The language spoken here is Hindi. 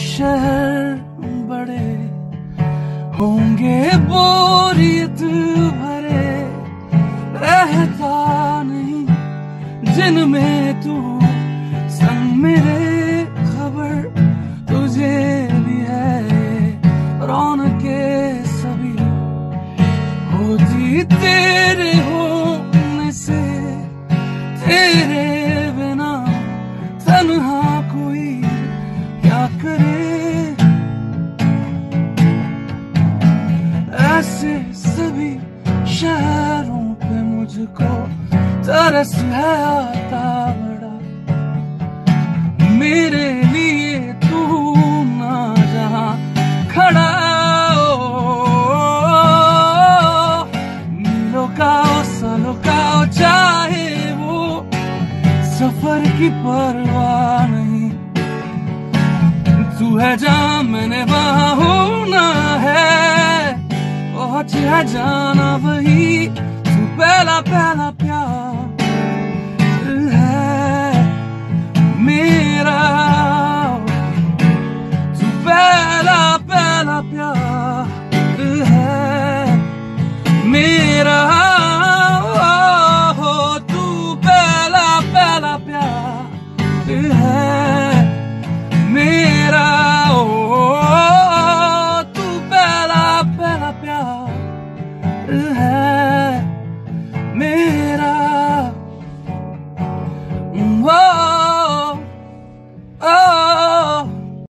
शहर बड़े होंगे बोरियत भरे, रहता नहीं जिनमें तू संग मेरे। खबर तुझे भी है रौनके सभी होती तेरे होने से, तेरे बिना तन्हा कोई क्या करे। ऐसे सभी शहरों पे मुझको तरस है आता बड़ा, मेरे लिए तू ना जहाँ खड़ा हो। लुकाओ सा लुकाओ चाहे वो सफर की परवाह नहीं, तू है जहाँ मैंने वहाँ होना है, पहुँच है जाना वही। तू पहला पहला प्यार है मेरा, तू पहला पहला प्यार है मेरा, तू पहला पहला प्यार है मेरा। ओ तू पहला पहला प्यार है।